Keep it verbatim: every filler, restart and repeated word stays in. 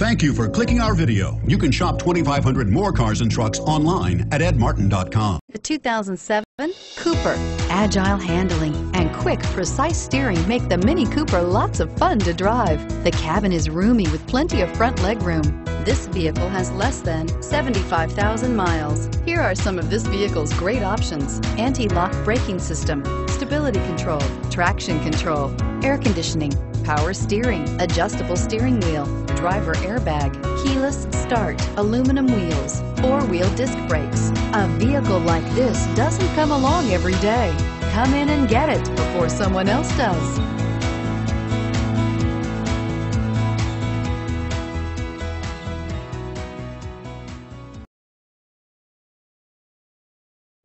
Thank you for clicking our video. You can shop twenty-five hundred more cars and trucks online at ed martin dot com. The two thousand seven Cooper. Agile handling and quick, precise steering make the Mini Cooper lots of fun to drive. The cabin is roomy with plenty of front legroom. This vehicle has less than seventy-five thousand miles. Here are some of this vehicle's great options: anti-lock braking system, stability control, traction control, air conditioning, power steering, adjustable steering wheel, driver airbag, keyless start, aluminum wheels, four-wheel disc brakes. A vehicle like this doesn't come along every day. Come in and get it before someone else does.